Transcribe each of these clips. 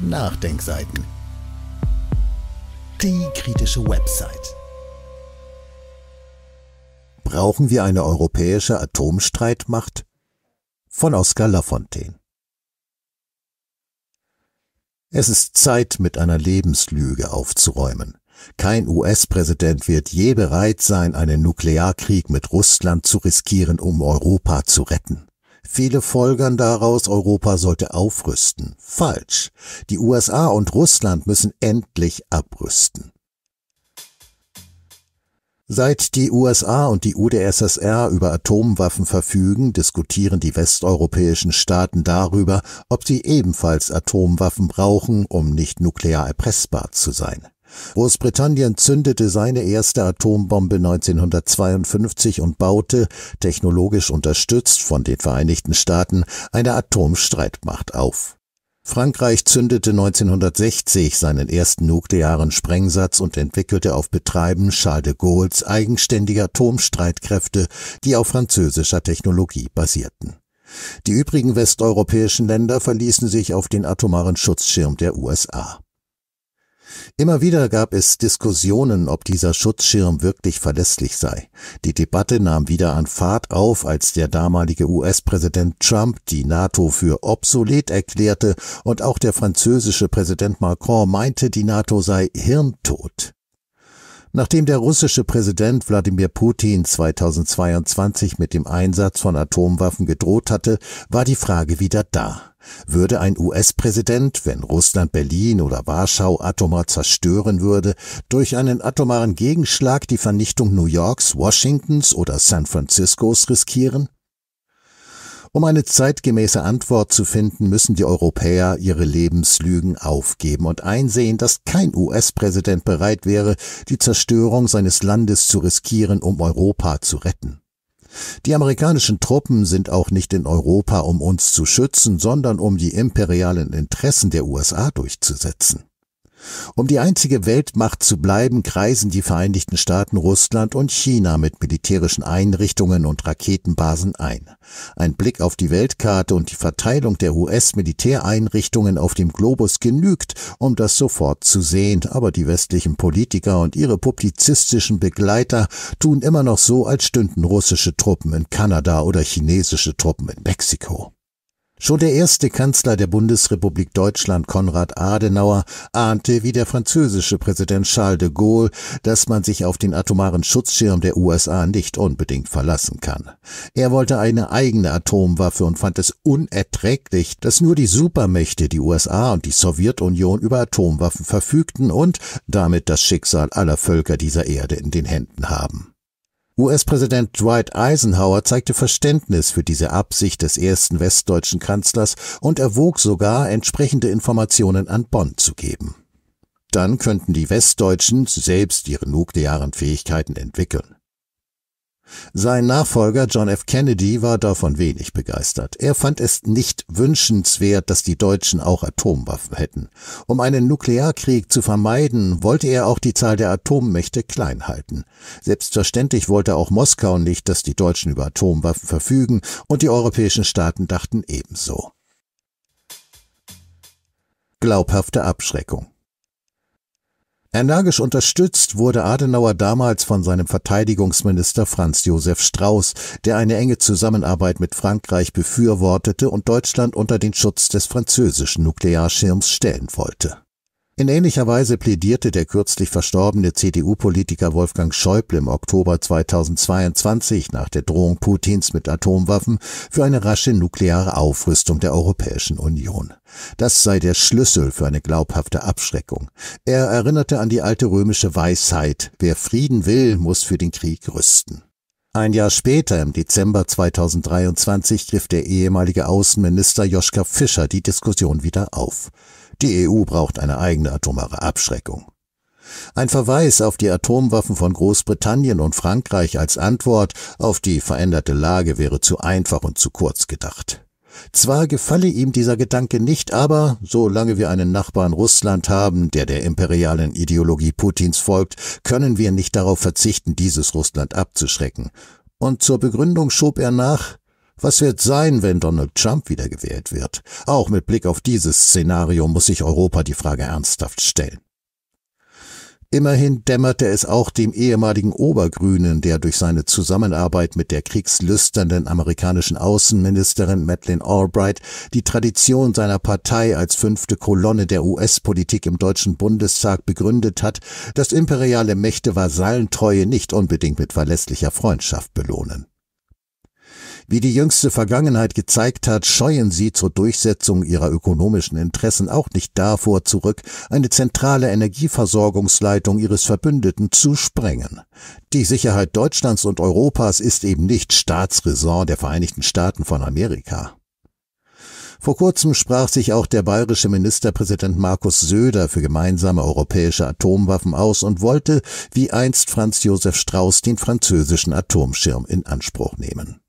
Nachdenkseiten. Die kritische Website. Brauchen wir eine europäische Atomstreitmacht? Von Oskar Lafontaine. Es ist Zeit, mit einer Lebenslüge aufzuräumen. Kein US-Präsident wird je bereit sein, einen Nuklearkrieg mit Russland zu riskieren, um Europa zu retten. Viele folgern daraus, Europa sollte aufrüsten. Falsch. Die USA und Russland müssen endlich abrüsten. Seit die USA und die UdSSR über Atomwaffen verfügen, diskutieren die westeuropäischen Staaten darüber, ob sie ebenfalls Atomwaffen brauchen, um nicht nuklear erpressbar zu sein. Großbritannien zündete seine erste Atombombe 1952 und baute, technologisch unterstützt von den Vereinigten Staaten, eine Atomstreitmacht auf. Frankreich zündete 1960 seinen ersten nuklearen Sprengsatz und entwickelte auf Betreiben Charles de Gaulles eigenständige Atomstreitkräfte, die auf französischer Technologie basierten. Die übrigen westeuropäischen Länder verließen sich auf den atomaren Schutzschirm der USA. Immer wieder gab es Diskussionen, ob dieser Schutzschirm wirklich verlässlich sei. Die Debatte nahm wieder an Fahrt auf, als der damalige US-Präsident Trump die NATO für obsolet erklärte und auch der französische Präsident Macron meinte, die NATO sei hirntot. Nachdem der russische Präsident Wladimir Putin 2022 mit dem Einsatz von Atomwaffen gedroht hatte, war die Frage wieder da. Würde ein US-Präsident, wenn Russland Berlin oder Warschau atomar zerstören würde, durch einen atomaren Gegenschlag die Vernichtung New Yorks, Washingtons oder San Franciscos riskieren? Um eine zeitgemäße Antwort zu finden, müssen die Europäer ihre Lebenslügen aufgeben und einsehen, dass kein US-Präsident bereit wäre, die Zerstörung seines Landes zu riskieren, um Europa zu retten. Die amerikanischen Truppen sind auch nicht in Europa, um uns zu schützen, sondern um die imperialen Interessen der USA durchzusetzen. Um die einzige Weltmacht zu bleiben, kreisen die Vereinigten Staaten, Russland und China mit militärischen Einrichtungen und Raketenbasen ein. Ein Blick auf die Weltkarte und die Verteilung der US-Militäreinrichtungen auf dem Globus genügt, um das sofort zu sehen, aber die westlichen Politiker und ihre publizistischen Begleiter tun immer noch so, als stünden russische Truppen in Kanada oder chinesische Truppen in Mexiko. Schon der erste Kanzler der Bundesrepublik Deutschland, Konrad Adenauer, ahnte wie der französische Präsident Charles de Gaulle, dass man sich auf den atomaren Schutzschirm der USA nicht unbedingt verlassen kann. Er wollte eine eigene Atomwaffe und fand es unerträglich, dass nur die Supermächte, die USA und die Sowjetunion, über Atomwaffen verfügten und damit das Schicksal aller Völker dieser Erde in den Händen haben. US-Präsident Dwight Eisenhower zeigte Verständnis für diese Absicht des ersten westdeutschen Kanzlers und erwog sogar, entsprechende Informationen an Bonn zu geben. Dann könnten die Westdeutschen selbst ihre nuklearen Fähigkeiten entwickeln. Sein Nachfolger John F. Kennedy war davon wenig begeistert. Er fand es nicht wünschenswert, dass die Deutschen auch Atomwaffen hätten. Um einen Nuklearkrieg zu vermeiden, wollte er auch die Zahl der Atommächte klein halten. Selbstverständlich wollte auch Moskau nicht, dass die Deutschen über Atomwaffen verfügen, und die europäischen Staaten dachten ebenso. Glaubhafte Abschreckung. Energisch unterstützt wurde Adenauer damals von seinem Verteidigungsminister Franz Josef Strauß, der eine enge Zusammenarbeit mit Frankreich befürwortete und Deutschland unter den Schutz des französischen Nuklearschirms stellen wollte. In ähnlicher Weise plädierte der kürzlich verstorbene CDU-Politiker Wolfgang Schäuble im Oktober 2022 nach der Drohung Putins mit Atomwaffen für eine rasche nukleare Aufrüstung der Europäischen Union. Das sei der Schlüssel für eine glaubhafte Abschreckung. Er erinnerte an die alte römische Weisheit: Wer Frieden will, muss für den Krieg rüsten. Ein Jahr später, im Dezember 2023, griff der ehemalige Außenminister Joschka Fischer die Diskussion wieder auf. Die EU braucht eine eigene atomare Abschreckung. Ein Verweis auf die Atomwaffen von Großbritannien und Frankreich als Antwort auf die veränderte Lage wäre zu einfach und zu kurz gedacht. Zwar gefalle ihm dieser Gedanke nicht, aber solange wir einen Nachbarn Russland haben, der der imperialen Ideologie Putins folgt, können wir nicht darauf verzichten, dieses Russland abzuschrecken. Und zur Begründung schob er nach: Was wird sein, wenn Donald Trump wiedergewählt wird? Auch mit Blick auf dieses Szenario muss sich Europa die Frage ernsthaft stellen. Immerhin dämmerte es auch dem ehemaligen Obergrünen, der durch seine Zusammenarbeit mit der kriegslüsternden amerikanischen Außenministerin Madeleine Albright die Tradition seiner Partei als fünfte Kolonne der US-Politik im Deutschen Bundestag begründet hat, dass imperiale Mächte Vasallentreue nicht unbedingt mit verlässlicher Freundschaft belohnen. Wie die jüngste Vergangenheit gezeigt hat, scheuen sie zur Durchsetzung ihrer ökonomischen Interessen auch nicht davor zurück, eine zentrale Energieversorgungsleitung ihres Verbündeten zu sprengen. Die Sicherheit Deutschlands und Europas ist eben nicht Staatsräson der Vereinigten Staaten von Amerika. Vor kurzem sprach sich auch der bayerische Ministerpräsident Markus Söder für gemeinsame europäische Atomwaffen aus und wollte, wie einst Franz Josef Strauß, den französischen Atomschirm in Anspruch nehmen.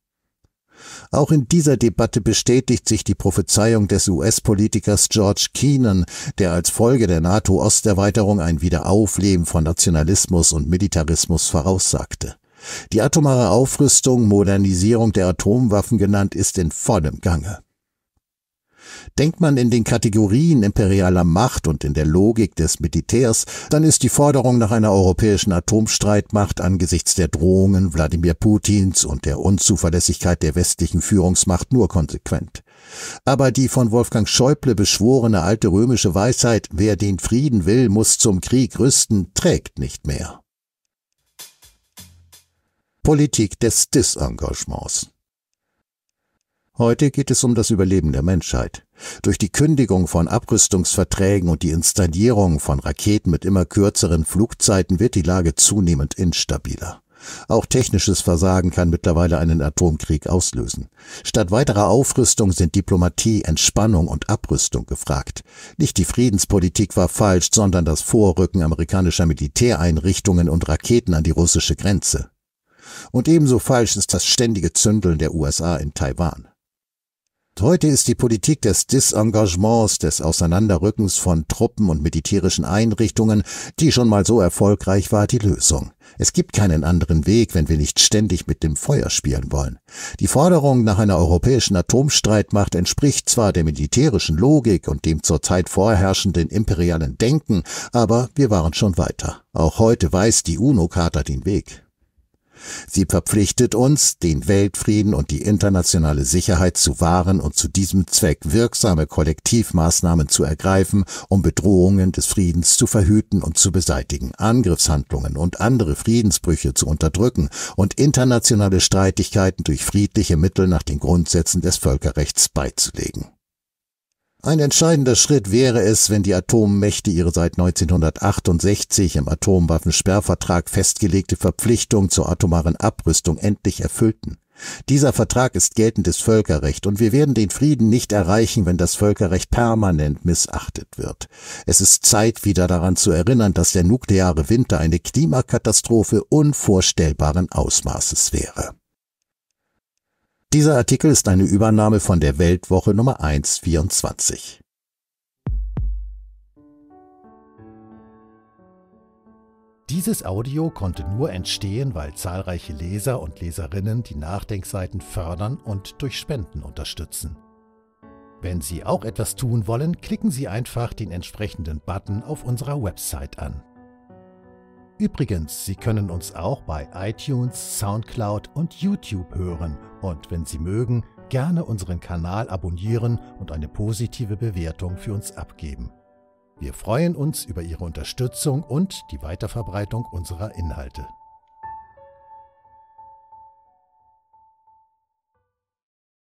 Auch in dieser Debatte bestätigt sich die Prophezeiung des US-Politikers George Kennan, der als Folge der NATO-Osterweiterung ein Wiederaufleben von Nationalismus und Militarismus voraussagte. Die atomare Aufrüstung, Modernisierung der Atomwaffen genannt, ist in vollem Gange. Denkt man in den Kategorien imperialer Macht und in der Logik des Militärs, dann ist die Forderung nach einer europäischen Atomstreitmacht angesichts der Drohungen Wladimir Putins und der Unzuverlässigkeit der westlichen Führungsmacht nur konsequent. Aber die von Wolfgang Schäuble beschworene alte römische Weisheit, wer den Frieden will, muss zum Krieg rüsten, trägt nicht mehr. Politik des Disengagements. Heute geht es um das Überleben der Menschheit. Durch die Kündigung von Abrüstungsverträgen und die Installierung von Raketen mit immer kürzeren Flugzeiten wird die Lage zunehmend instabiler. Auch technisches Versagen kann mittlerweile einen Atomkrieg auslösen. Statt weiterer Aufrüstung sind Diplomatie, Entspannung und Abrüstung gefragt. Nicht die Friedenspolitik war falsch, sondern das Vorrücken amerikanischer Militäreinrichtungen und Raketen an die russische Grenze. Und ebenso falsch ist das ständige Zündeln der USA in Taiwan. Heute ist die Politik des Disengagements, des Auseinanderrückens von Truppen und militärischen Einrichtungen, die schon mal so erfolgreich war, die Lösung. Es gibt keinen anderen Weg, wenn wir nicht ständig mit dem Feuer spielen wollen. Die Forderung nach einer europäischen Atomstreitmacht entspricht zwar der militärischen Logik und dem zurzeit vorherrschenden imperialen Denken, aber wir waren schon weiter. Auch heute weist die UNO-Charta den Weg. Sie verpflichtet uns, den Weltfrieden und die internationale Sicherheit zu wahren und zu diesem Zweck wirksame Kollektivmaßnahmen zu ergreifen, um Bedrohungen des Friedens zu verhüten und zu beseitigen, Angriffshandlungen und andere Friedensbrüche zu unterdrücken und internationale Streitigkeiten durch friedliche Mittel nach den Grundsätzen des Völkerrechts beizulegen. Ein entscheidender Schritt wäre es, wenn die Atommächte ihre seit 1968 im Atomwaffensperrvertrag festgelegte Verpflichtung zur atomaren Abrüstung endlich erfüllten. Dieser Vertrag ist geltendes Völkerrecht und wir werden den Frieden nicht erreichen, wenn das Völkerrecht permanent missachtet wird. Es ist Zeit, wieder daran zu erinnern, dass der nukleare Winter eine Klimakatastrophe unvorstellbaren Ausmaßes wäre. Dieser Artikel ist eine Übernahme von der Weltwoche Nummer 1/24. Dieses Audio konnte nur entstehen, weil zahlreiche Leser und Leserinnen die Nachdenkseiten fördern und durch Spenden unterstützen. Wenn Sie auch etwas tun wollen, klicken Sie einfach den entsprechenden Button auf unserer Website an. Übrigens, Sie können uns auch bei iTunes, Soundcloud und YouTube hören und wenn Sie mögen, gerne unseren Kanal abonnieren und eine positive Bewertung für uns abgeben. Wir freuen uns über Ihre Unterstützung und die Weiterverbreitung unserer Inhalte.